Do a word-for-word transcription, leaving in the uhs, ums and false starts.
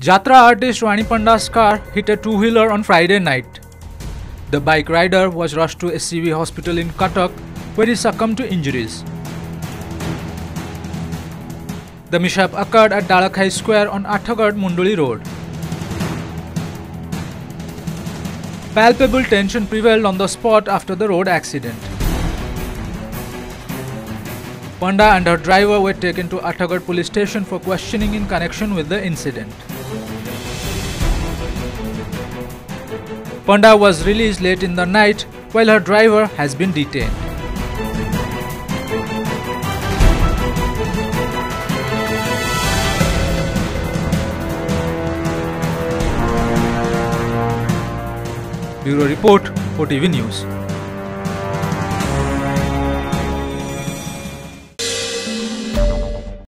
Jatra artist Rani Panda's car hit a two-wheeler on Friday night. The bike rider was rushed to S C V hospital in Cuttack, where he succumbed to injuries. The mishap occurred at Dalakhai Square on Athagarh Munduli Road. Palpable tension prevailed on the spot after the road accident. Panda and her driver were taken to Athagarh police station for questioning in connection with the incident. Panda was released late in the night, while her driver has been detained. Bureau Report for T V News.